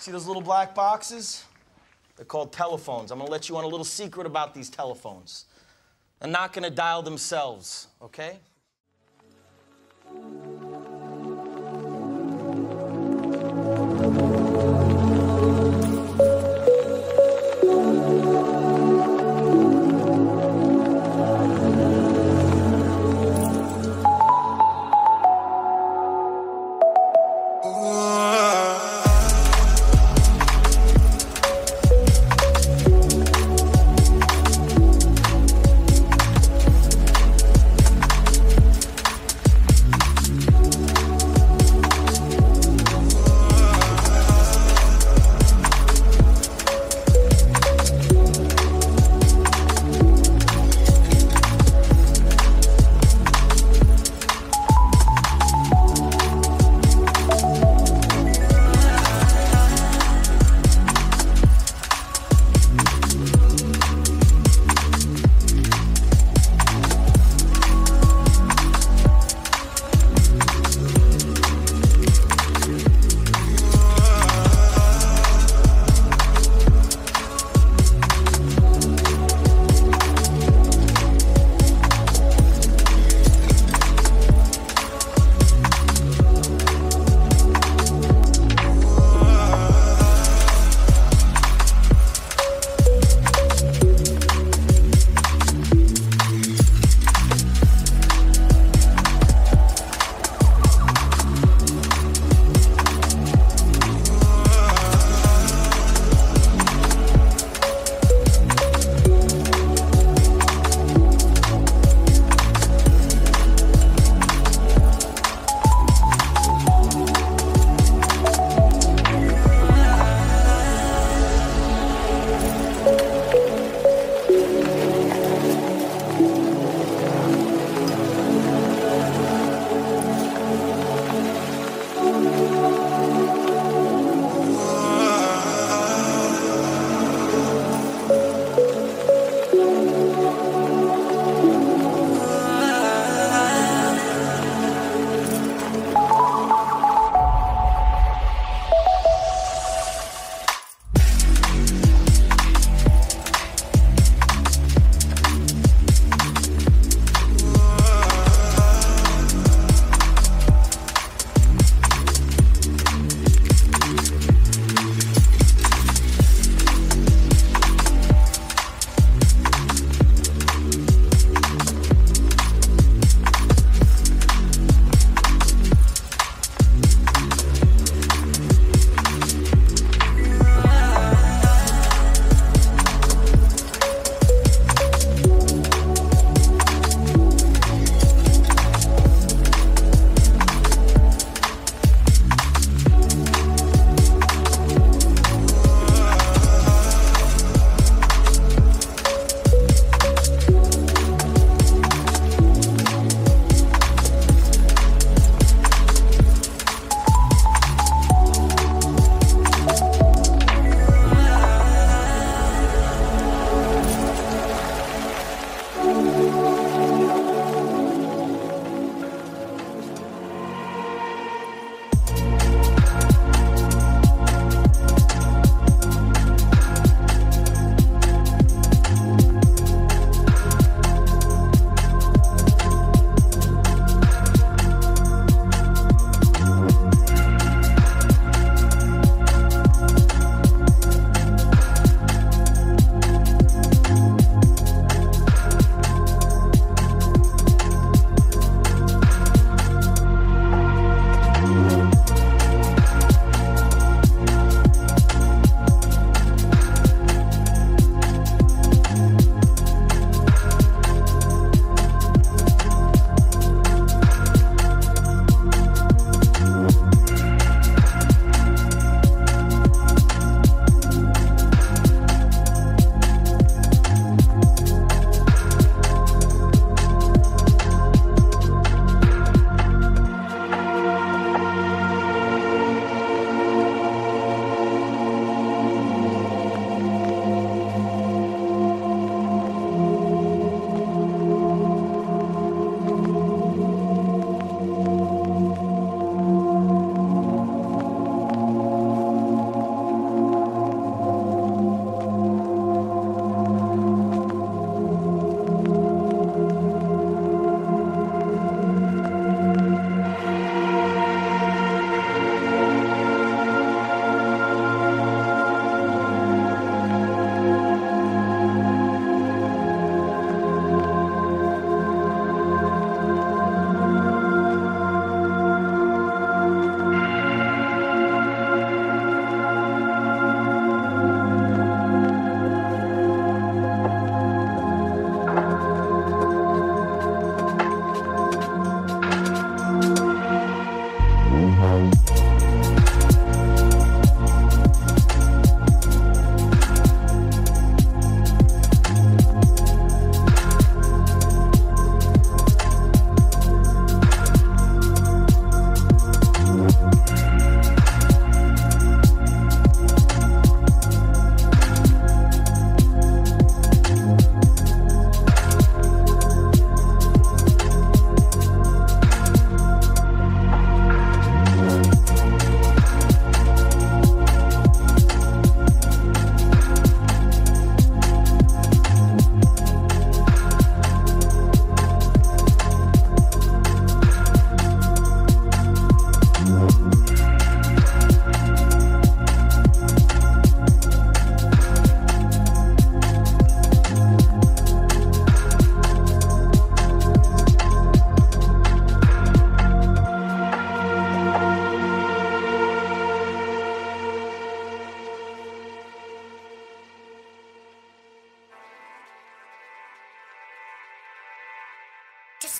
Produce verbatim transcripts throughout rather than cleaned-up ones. See those little black boxes? They're called telephones. I'm going to let you on a little secret about these telephones. They're not going to dial themselves, okay?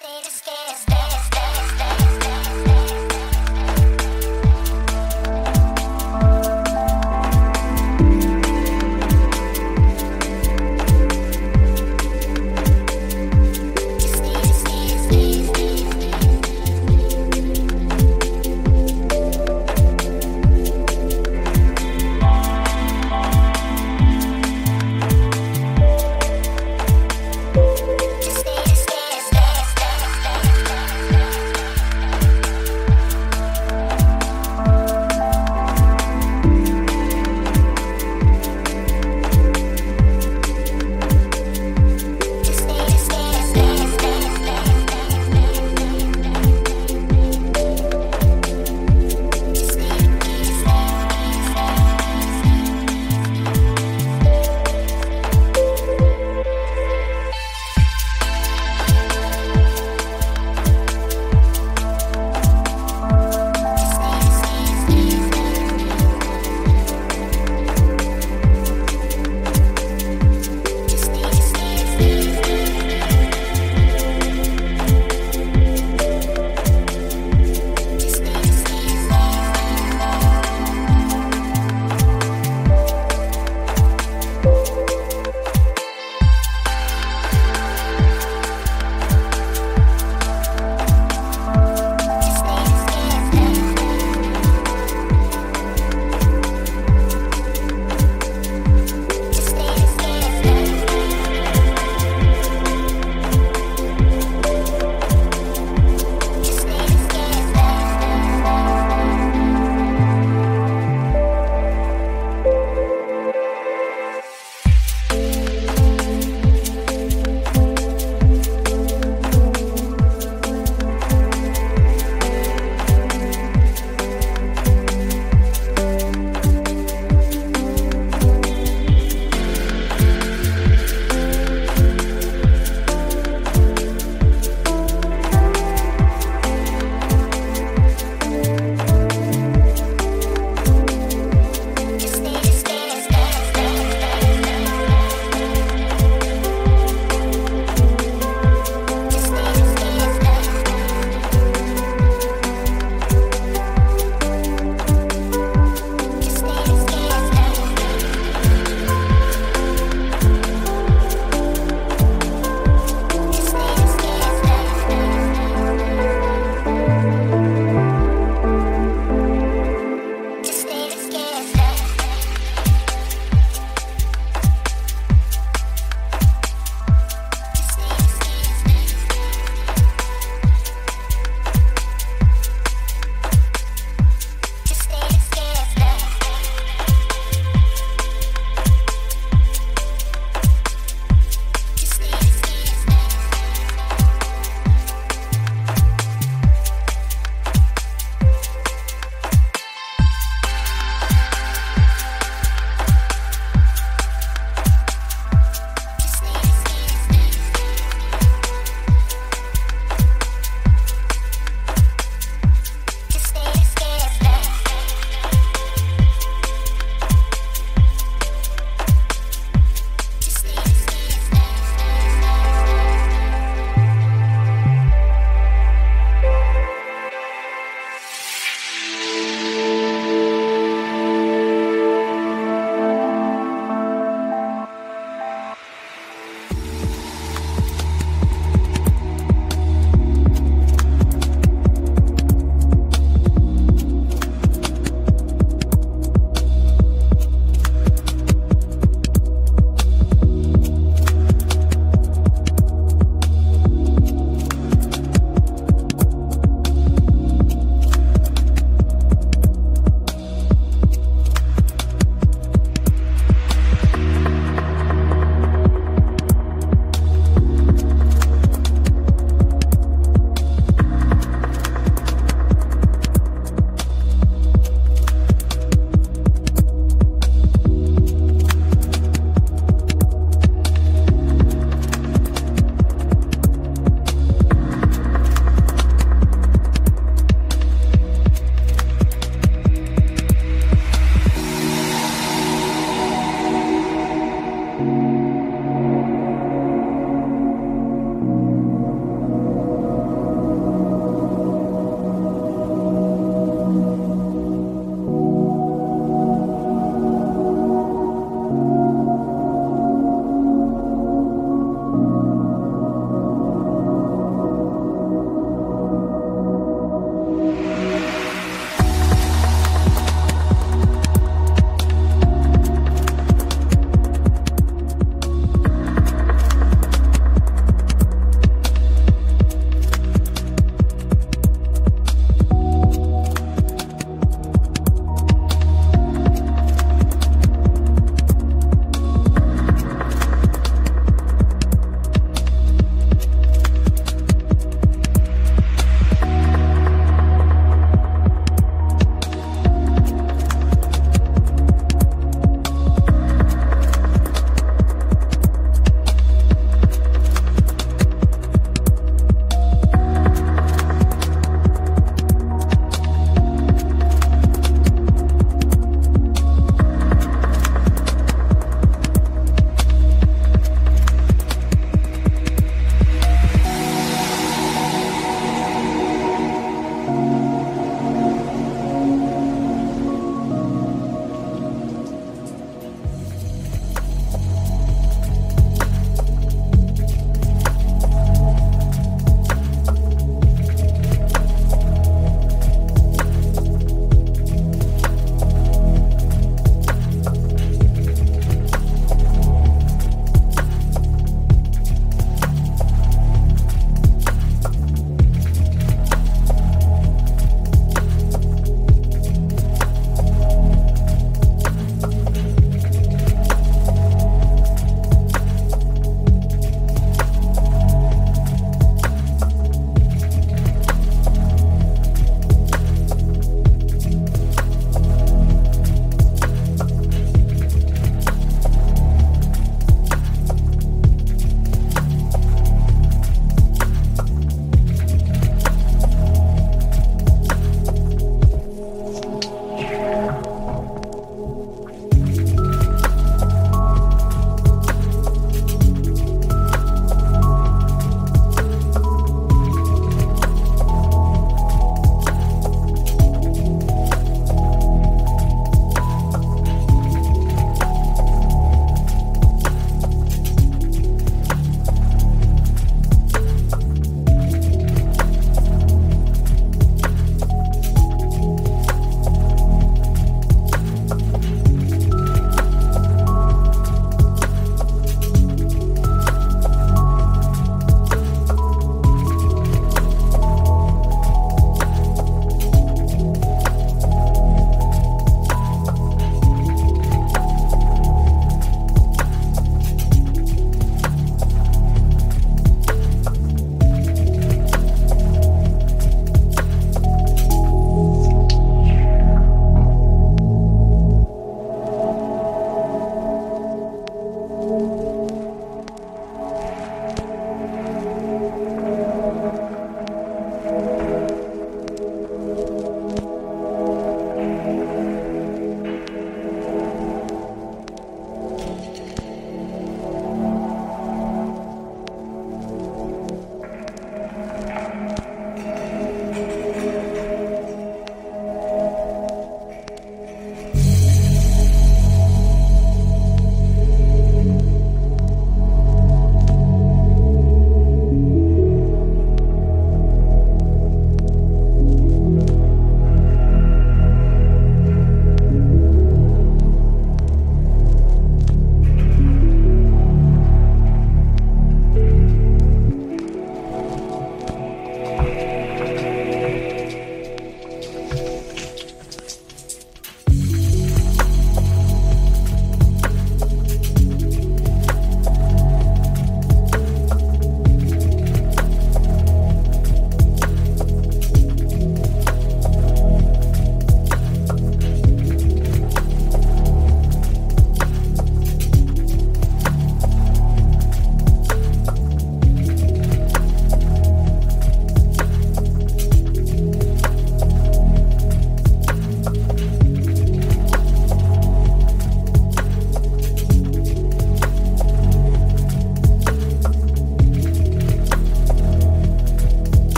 stay to stay to stay.